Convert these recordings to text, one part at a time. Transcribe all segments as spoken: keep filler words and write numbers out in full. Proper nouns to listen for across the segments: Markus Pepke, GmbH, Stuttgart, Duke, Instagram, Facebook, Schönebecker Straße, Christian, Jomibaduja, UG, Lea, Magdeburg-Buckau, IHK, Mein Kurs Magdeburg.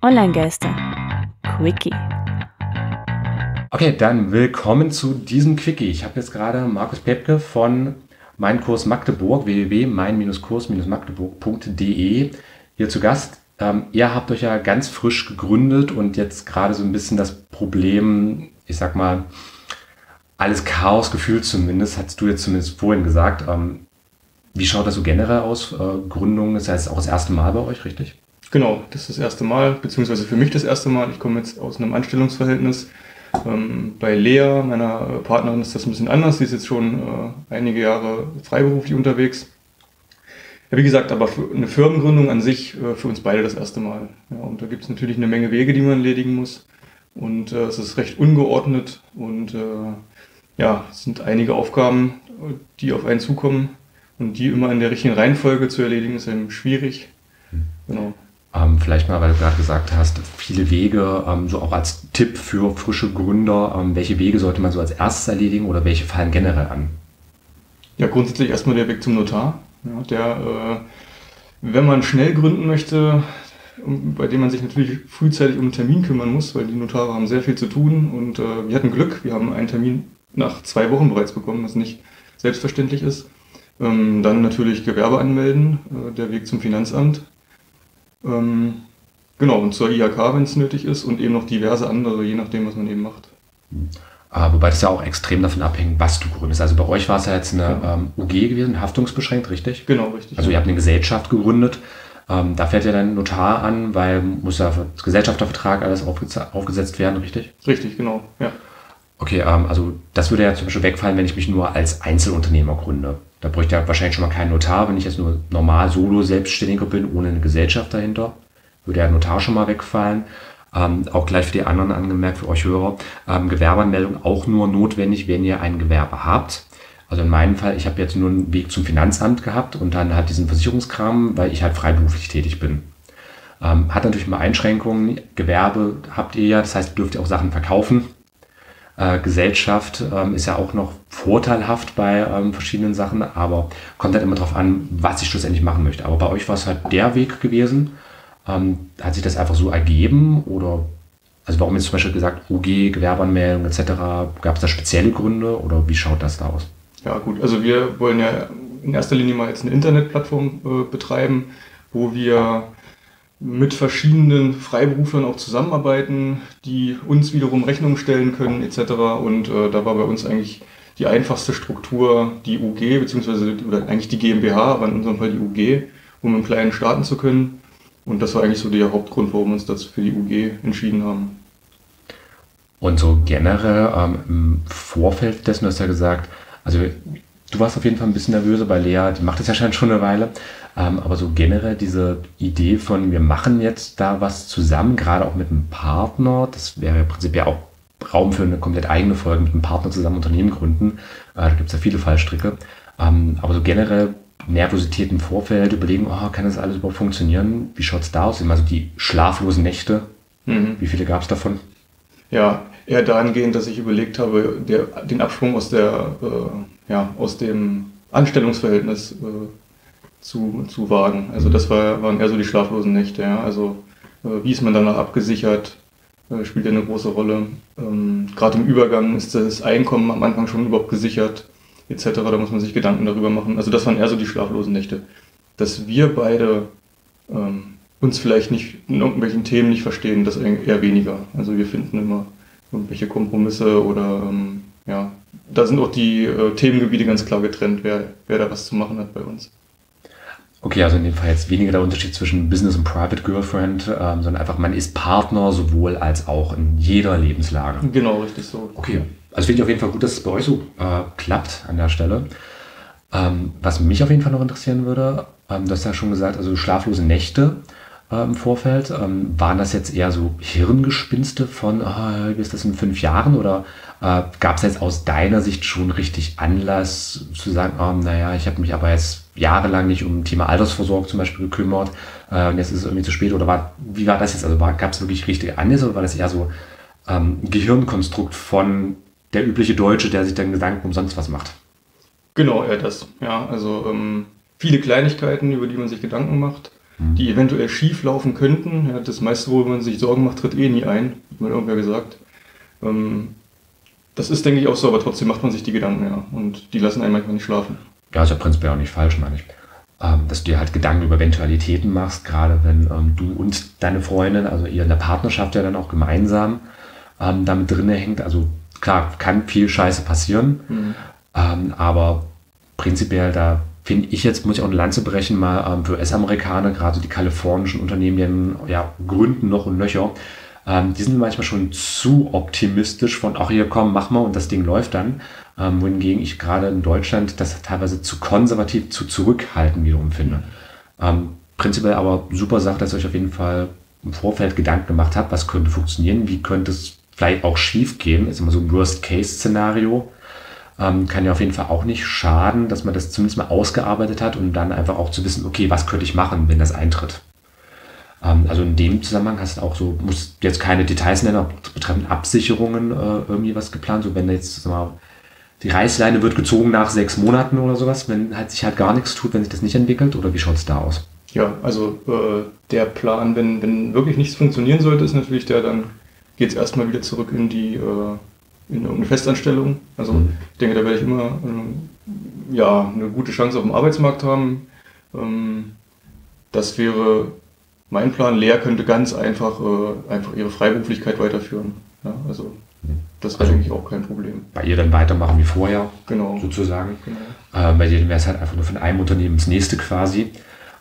Online-Gäste. Quickie. Okay, dann willkommen zu diesem Quickie. Ich habe jetzt gerade Markus Pepke von Mein Kurs Magdeburg, w w w punkt mein Kurs Magdeburg punkt d e, hier zu Gast. Ähm, ihr habt euch ja ganz frisch gegründet und jetzt gerade so ein bisschen das Problem, ich sag mal, alles Chaos gefühlt zumindest, hast du jetzt zumindest vorhin gesagt. Ähm, wie schaut das so generell aus? Äh, Gründung, das heißt auch das erste Mal bei euch, richtig? Genau, das ist das erste Mal, beziehungsweise für mich das erste Mal. Ich komme jetzt aus einem Anstellungsverhältnis. Ähm, bei Lea, meiner Partnerin, ist das ein bisschen anders. Sie ist jetzt schon äh, einige Jahre freiberuflich unterwegs. Ja, wie gesagt, aber für eine Firmengründung an sich äh, für uns beide das erste Mal. Ja, und da gibt es natürlich eine Menge Wege, die man erledigen muss. Und äh, es ist recht ungeordnet und äh, ja, es sind einige Aufgaben, die auf einen zukommen. Und die immer in der richtigen Reihenfolge zu erledigen, ist eben schwierig. Genau. Ähm, vielleicht mal, weil du gerade gesagt hast, viele Wege, ähm, so auch als Tipp für frische Gründer, ähm, welche Wege sollte man so als erstes erledigen oder welche fallen generell an? Ja, grundsätzlich erstmal der Weg zum Notar. Ja, der, äh, wenn man schnell gründen möchte, um, bei dem man sich natürlich frühzeitig um einen Termin kümmern muss, weil die Notare haben sehr viel zu tun und äh, wir hatten Glück, wir haben einen Termin nach zwei Wochen bereits bekommen, was nicht selbstverständlich ist. Ähm, dann natürlich Gewerbe anmelden, äh, der Weg zum Finanzamt, ähm, genau, und zur I H K, wenn es nötig ist, und eben noch diverse andere, je nachdem, was man eben macht. Ah, wobei das ja auch extrem davon abhängt, was du gründest. Also bei euch war es ja jetzt eine ja. Ähm, U G gewesen, haftungsbeschränkt, richtig? Genau, richtig. Also ihr habt eine Gesellschaft gegründet, ähm, da fällt ja dann Notar an, weil muss ja das Gesellschaftervertrag alles aufge- aufgesetzt werden, richtig? Richtig, genau, ja. Okay, ähm, also das würde ja zum Beispiel wegfallen, wenn ich mich nur als Einzelunternehmer gründe. Da bräuchte ich ja wahrscheinlich schon mal keinen Notar, wenn ich jetzt nur normal Solo-Selbstständiger bin, ohne eine Gesellschaft dahinter. Würde ja Notar schon mal wegfallen. Ähm, auch gleich für die anderen angemerkt, für euch Hörer, ähm, Gewerbeanmeldung auch nur notwendig, wenn ihr ein Gewerbe habt. Also in meinem Fall, ich habe jetzt nur einen Weg zum Finanzamt gehabt und dann halt diesen Versicherungskram, weil ich halt freiberuflich tätig bin. Ähm, hat natürlich mal Einschränkungen. Gewerbe habt ihr ja, das heißt, dürft ihr auch Sachen verkaufen. Äh, Gesellschaft ähm, ist ja auch noch vorteilhaft bei ähm, verschiedenen Sachen, aber kommt halt immer darauf an, was ich schlussendlich machen möchte. Aber bei euch war es halt der Weg gewesen. Ähm, hat sich das einfach so ergeben? Oder also warum jetzt zum Beispiel gesagt, U G, Gewerbeanmeldung et cetera? Gab es da spezielle Gründe oder wie schaut das da aus? Ja gut, also wir wollen ja in erster Linie mal jetzt eine Internetplattform äh, betreiben, wo wir mit verschiedenen Freiberuflern auch zusammenarbeiten, die uns wiederum Rechnungen stellen können et cetera. Und äh, da war bei uns eigentlich die einfachste Struktur die U G, beziehungsweise oder eigentlich die GmbH, aber in unserem Fall die U G, um im Kleinen starten zu können. Und das war eigentlich so der Hauptgrund, warum wir uns das für die U G entschieden haben. Und so generell ähm, im Vorfeld dessen, du hast ja gesagt, also du warst auf jeden Fall ein bisschen nervöser bei Lea, die macht das ja schon eine Weile. Ähm, aber so generell diese Idee von, wir machen jetzt da was zusammen, gerade auch mit einem Partner, das wäre im Prinzip ja auch Raum für eine komplett eigene Folge, mit einem Partner zusammen Unternehmen gründen. Äh, da gibt es ja viele Fallstricke. Ähm, aber so generell Nervosität im Vorfeld, überlegen, oh, kann das alles überhaupt funktionieren? Wie schaut es da aus? Also die schlaflosen Nächte, mhm. Wie viele gab es davon? Ja, eher dahingehend, dass ich überlegt habe, der, den Absprung aus der... Äh Ja, aus dem Anstellungsverhältnis äh, zu, zu wagen. Also das war, waren eher so die schlaflosen Nächte. Ja? Also äh, wie ist man danach abgesichert, äh, spielt ja eine große Rolle. Ähm, Gerade im Übergang ist das Einkommen am Anfang schon überhaupt gesichert et cetera. Da muss man sich Gedanken darüber machen. Also das waren eher so die schlaflosen Nächte. Dass wir beide ähm, uns vielleicht nicht in irgendwelchen Themen nicht verstehen, das eher weniger. Also wir finden immer irgendwelche Kompromisse oder ähm, ja, da sind auch die äh, Themengebiete ganz klar getrennt, wer, wer da was zu machen hat bei uns. Okay, also in dem Fall jetzt weniger der Unterschied zwischen Business und Private Girlfriend, ähm, sondern einfach man ist Partner sowohl als auch in jeder Lebenslage. Genau, richtig so. Okay, also finde ich auf jeden Fall gut, dass es bei euch so äh, klappt an der Stelle. Ähm, was mich auf jeden Fall noch interessieren würde, ähm, du hast ja schon gesagt, also schlaflose Nächte äh, im Vorfeld, ähm, waren das jetzt eher so Hirngespinste von, äh, wie ist das in fünf Jahren oder... Äh, gab es jetzt aus deiner Sicht schon richtig Anlass zu sagen, oh, naja, ich habe mich aber jetzt jahrelang nicht um das Thema Altersvorsorge zum Beispiel gekümmert äh, und jetzt ist es irgendwie zu spät oder war, wie war das jetzt? Also gab es wirklich richtige Anlässe oder war das eher so ähm, ein Gehirnkonstrukt von der übliche Deutsche, der sich dann Gedanken um sonst was macht? Genau, eher das. Ja, also ähm, viele Kleinigkeiten, über die man sich Gedanken macht. die eventuell schief laufen könnten. Ja, das meiste, wo man sich Sorgen macht, tritt eh nie ein, hat mir irgendwer gesagt. Ähm, das ist, denke ich, auch so, aber trotzdem macht man sich die Gedanken, ja. Und die lassen einen manchmal nicht schlafen. Ja, ist ja prinzipiell auch nicht falsch, meine ich. Ähm, dass du dir halt Gedanken über Eventualitäten machst, gerade wenn ähm, du und deine Freundin, also ihr in der Partnerschaft ja dann auch gemeinsam ähm, damit drin hängt. Also klar, kann viel Scheiße passieren, mhm. ähm, aber prinzipiell da... finde ich jetzt, muss ich auch eine Lanze brechen, mal ähm, für U S-Amerikaner, gerade die kalifornischen Unternehmen, die haben, ja, gründen noch und nöcher, ähm, die sind manchmal schon zu optimistisch von, ach hier, komm, mach mal und das Ding läuft dann. Ähm, wohingegen ich gerade in Deutschland das teilweise zu konservativ, zu zurückhaltend wiederum finde. Ähm, prinzipiell aber super Sache, dass ihr euch auf jeden Fall im Vorfeld Gedanken gemacht habt, was könnte funktionieren, wie könnte es vielleicht auch schief gehen, ist immer so ein Worst-Case-Szenario. Ähm, kann ja auf jeden Fall auch nicht schaden, dass man das zumindest mal ausgearbeitet hat, um dann einfach auch zu wissen, okay, was könnte ich machen, wenn das eintritt. Ähm, also in dem Zusammenhang hast du auch so, musst jetzt keine Details nennen, aber betreffend Absicherungen äh, irgendwie was geplant, so wenn jetzt sag mal, die Reißleine wird gezogen nach sechs Monaten oder sowas, wenn halt sich halt gar nichts tut, wenn sich das nicht entwickelt, oder wie schaut es da aus? Ja, also äh, der Plan, wenn, wenn wirklich nichts funktionieren sollte, ist natürlich der, dann geht es erstmal wieder zurück in die... Äh in irgendeine Festanstellung. Also mhm. ich denke, da werde ich immer ähm, ja, eine gute Chance auf dem Arbeitsmarkt haben. Ähm, das wäre mein Plan. Lea könnte ganz einfach, äh, einfach ihre Freiberuflichkeit weiterführen. Ja, also mhm. das wäre also eigentlich auch kein Problem. Bei ihr dann weitermachen wie vorher, genau. sozusagen. Genau. Äh, bei denen wäre es halt einfach nur von einem Unternehmen ins nächste quasi.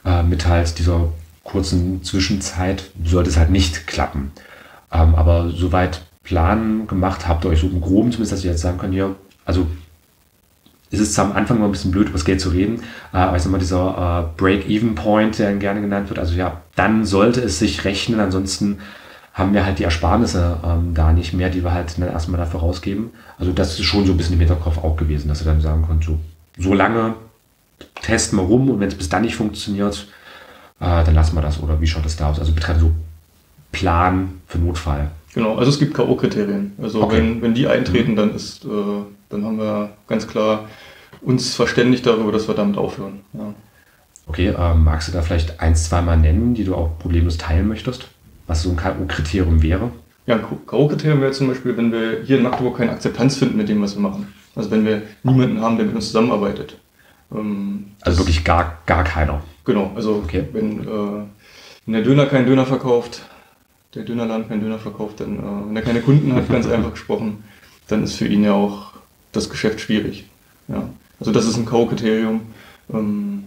Äh, mit halt dieser kurzen Zwischenzeit sollte es halt nicht klappen. Ähm, aber soweit Plan gemacht, habt ihr euch so im Groben zumindest, dass ihr jetzt sagen könnt, hier, also es ist am Anfang mal ein bisschen blöd, über das Geld zu reden, aber ich sag mal, dieser äh, Break-Even-Point, der gerne genannt wird, also ja, dann sollte es sich rechnen, ansonsten haben wir halt die Ersparnisse ähm, da nicht mehr, die wir halt dann erstmal dafür rausgeben. Also das ist schon so ein bisschen im Hinterkopf auch gewesen, dass ihr dann sagen könnt, so, so lange testen wir rum und wenn es bis dann nicht funktioniert, äh, dann lassen wir das, oder wie schaut das da aus? Also betreffend so Plan für Notfall. Genau, also es gibt K O-Kriterien. Also okay. wenn, wenn die eintreten, dann ist, äh, dann haben wir ganz klar uns verständigt darüber, dass wir damit aufhören. Ja. Okay, äh, magst du da vielleicht ein, zwei Mal nennen, die du auch problemlos teilen möchtest? Was so ein K O-Kriterium wäre? Ja, ein K O-Kriterium wäre zum Beispiel, wenn wir hier in Magdeburg keine Akzeptanz finden mit dem, was wir machen. Also wenn wir niemanden haben, der mit uns zusammenarbeitet. Ähm, also wirklich gar, gar keiner? Genau, also okay. wenn, äh, wenn der Döner keinen Döner verkauft, der Dönerladen keinen Döner verkauft, dann, äh, wenn er keine Kunden hat, ganz einfach gesprochen, dann ist für ihn ja auch das Geschäft schwierig. Ja. Also das ist ein K O-Kriterium. Ähm,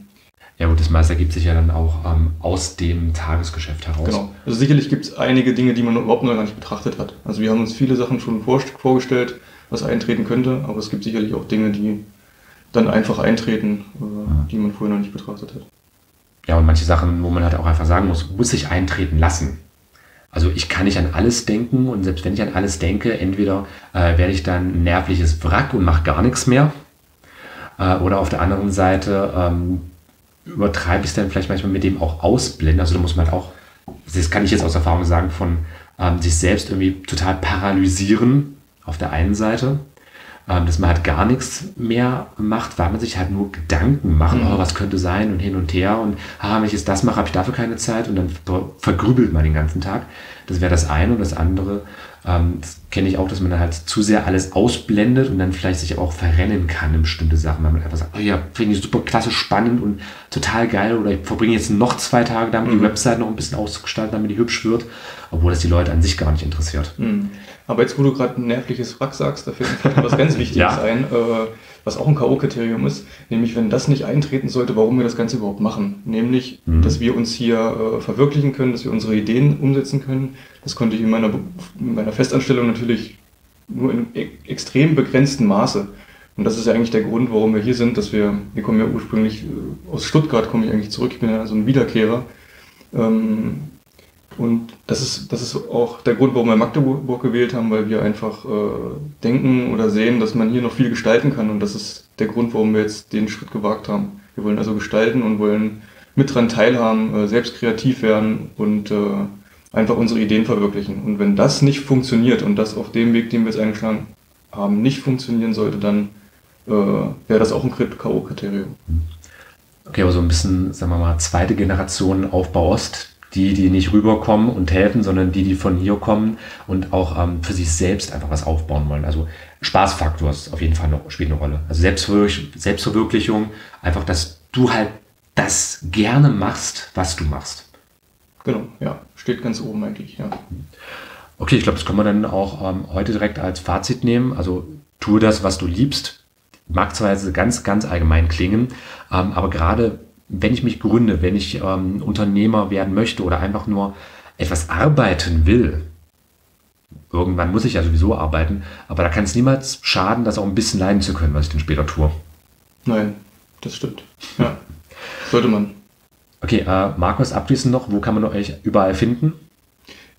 ja gut, das meiste ergibt sich ja dann auch ähm, aus dem Tagesgeschäft heraus. Genau. Also sicherlich gibt es einige Dinge, die man überhaupt noch gar nicht betrachtet hat. Also wir haben uns viele Sachen schon vor, vorgestellt, was eintreten könnte, aber es gibt sicherlich auch Dinge, die dann einfach eintreten, äh, ja. die man vorher noch nicht betrachtet hat. Ja, und manche Sachen, wo man halt auch einfach sagen muss, muss ich eintreten lassen. Also ich kann nicht an alles denken und selbst wenn ich an alles denke, entweder äh, werde ich dann ein nervliches Wrack und mache gar nichts mehr äh, oder auf der anderen Seite ähm, übertreibe ich es dann vielleicht manchmal mit dem auch ausblenden. Also da muss man halt auch, das kann ich jetzt aus Erfahrung sagen, von ähm, sich selbst irgendwie total paralysieren auf der einen Seite, ähm, dass man halt gar nichts mehr macht, weil man sich halt nur Gedanken macht, mhm. oh, was könnte sein und hin und her und ah, wenn ich jetzt das mache, habe ich dafür keine Zeit und dann vergrübelt man den ganzen Tag. Das wäre das eine und das andere, ähm, das kenne ich auch, dass man halt zu sehr alles ausblendet und dann vielleicht sich auch verrennen kann in bestimmte Sachen, weil man einfach sagt, oh ja, finde ich super klasse, spannend und total geil oder ich verbringe jetzt noch zwei Tage damit, mhm. die Website noch ein bisschen auszugestalten, damit die hübsch wird, obwohl das die Leute an sich gar nicht interessiert. Mhm. Aber jetzt, wo du gerade ein nervliches Wrack sagst, da fällt mir was ganz Wichtiges ja. ein, äh, was auch ein K O-Kriterium ist, nämlich wenn das nicht eintreten sollte, warum wir das Ganze überhaupt machen. Nämlich, mhm. dass wir uns hier äh, verwirklichen können, dass wir unsere Ideen umsetzen können. Das konnte ich in meiner, in meiner Festanstellung natürlich nur in e extrem begrenztem Maße. Und das ist ja eigentlich der Grund, warum wir hier sind, dass wir, wir kommen ja ursprünglich, äh, aus Stuttgart komme ich eigentlich zurück, ich bin ja so ein Wiederkehrer. Ähm, Und das ist, das ist auch der Grund, warum wir Magdeburg gewählt haben, weil wir einfach äh, denken oder sehen, dass man hier noch viel gestalten kann. Und das ist der Grund, warum wir jetzt den Schritt gewagt haben. Wir wollen also gestalten und wollen mit dran teilhaben, äh, selbst kreativ werden und äh, einfach unsere Ideen verwirklichen. Und wenn das nicht funktioniert und das auf dem Weg, den wir jetzt eingeschlagen haben, nicht funktionieren sollte, dann äh, wäre das auch ein K O-Kriterium. Okay, aber so ein bisschen, sagen wir mal, zweite Generation Aufbau Ost, die, die nicht rüberkommen und helfen, sondern die, die von hier kommen und auch ähm, für sich selbst einfach was aufbauen wollen. Also Spaßfaktor ist auf jeden Fall noch, spielt eine Rolle. Also Selbstverwirklich- Selbstverwirklichung, einfach, dass du halt das gerne machst, was du machst. Genau, ja, steht ganz oben eigentlich, ja. Okay, ich glaube, das können wir dann auch ähm, heute direkt als Fazit nehmen. Also tue das, was du liebst. Mag zwar jetzt ganz, ganz allgemein klingen, ähm, aber gerade wenn ich mich gründe, wenn ich ähm, Unternehmer werden möchte oder einfach nur etwas arbeiten will, irgendwann muss ich ja sowieso arbeiten, aber da kann es niemals schaden, das auch ein bisschen leiden zu können, was ich dann später tue. Nein, das stimmt. Ja, sollte man. Okay, äh, Markus, abschließend noch, wo kann man euch überall finden?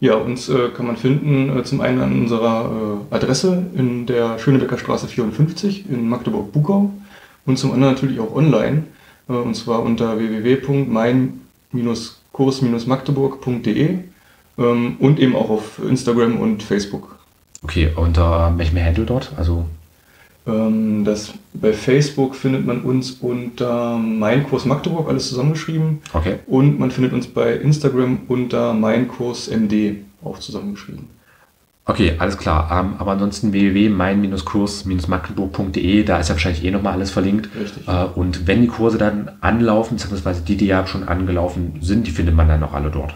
Ja, uns äh, kann man finden äh, zum einen an unserer äh, Adresse in der Schönebecker Straße vierundfünfzig in Magdeburg-Buckau und zum anderen natürlich auch online. Und zwar unter w w w punkt mein Kurs Magdeburg punkt d e und eben auch auf Instagram und Facebook. Okay, unter welchem Handle dort? Also das, bei Facebook findet man uns unter Mein Kurs Magdeburg, alles zusammengeschrieben. Okay. Und man findet uns bei Instagram unter Mein Kurs M D, auch zusammengeschrieben. Okay, alles klar. Aber ansonsten w w w punkt mein Kurs Magdeburg punkt d e, da ist ja wahrscheinlich eh nochmal alles verlinkt. Richtig. Und wenn die Kurse dann anlaufen, beziehungsweise die, die ja schon angelaufen sind, die findet man dann auch alle dort.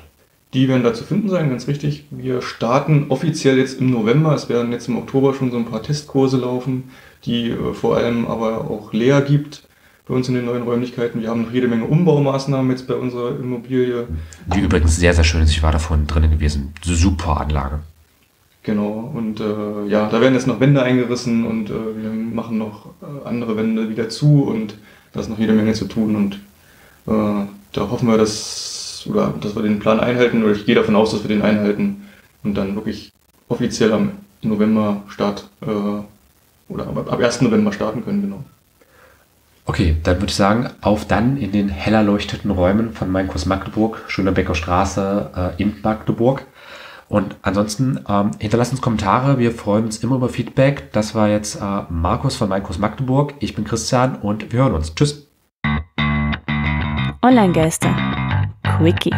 Die werden da zu finden sein, ganz richtig. Wir starten offiziell jetzt im November. Es werden jetzt im Oktober schon so ein paar Testkurse laufen, die vor allem aber auch Lea gibt. Bei uns in den neuen Räumlichkeiten. Wir haben noch jede Menge Umbaumaßnahmen jetzt bei unserer Immobilie. Die übrigens sehr, sehr schön ist. Ich war davon drinnen gewesen. Super Anlage. Genau, und äh, ja, da werden jetzt noch Wände eingerissen und äh, wir machen noch äh, andere Wände wieder zu und da ist noch jede Menge zu tun und äh, da hoffen wir, dass, oder, dass wir den Plan einhalten, oder ich gehe davon aus, dass wir den einhalten und dann wirklich offiziell am November Start äh, oder ab ersten November starten können, genau. Okay, dann würde ich sagen, auf dann in den hell erleuchteten Räumen von Mein Kurs Magdeburg, Schönebecker Straße äh, in Magdeburg. Und ansonsten ähm, hinterlasst uns Kommentare. Wir freuen uns immer über Feedback. Das war jetzt äh, Markus von Mein Kurs Magdeburg. Ich bin Christian und wir hören uns. Tschüss. Online-Geister. Quickie.